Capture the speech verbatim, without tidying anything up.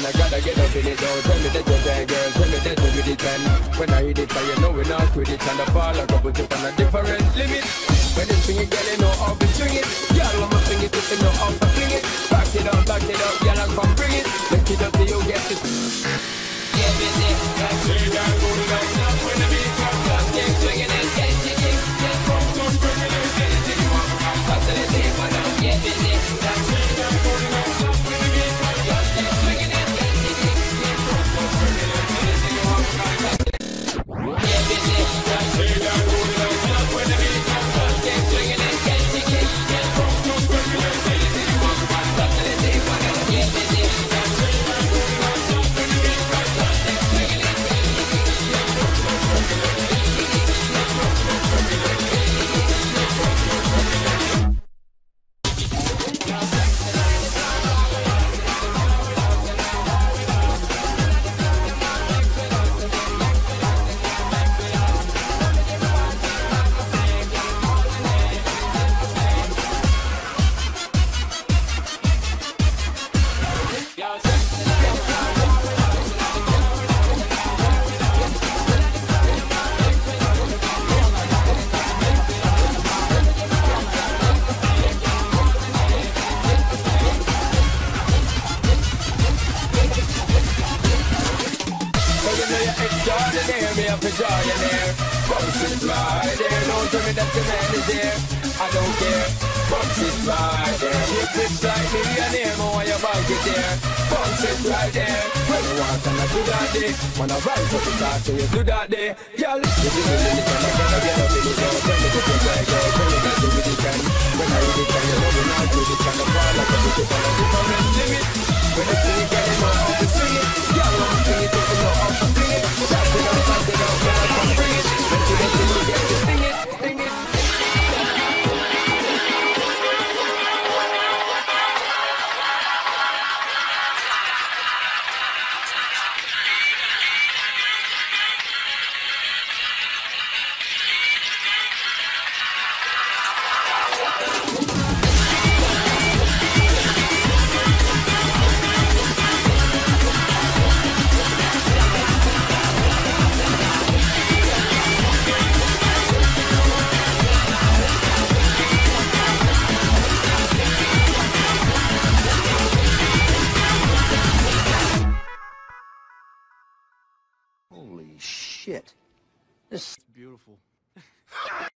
and I gotta get up in it though. Tell me that you're bad, girl, tell me that you're with it, and when I hit it, I know we're not with it, and I fall a couple tip on a different limit. When it's swing it, girl, you know how to swing it. Y'all want to swing it, you know how to fling it. Back it up, back it up, y'all not come bring it. Make it up till you get it. Get busy, that's it, I'm going up now. When the beat comes up, get swinging and get it, get it, get it. Come to bringing and get it, you want to come up to the table now. Get busy, that's it, I'm going up now. Holy shit. This is beautiful.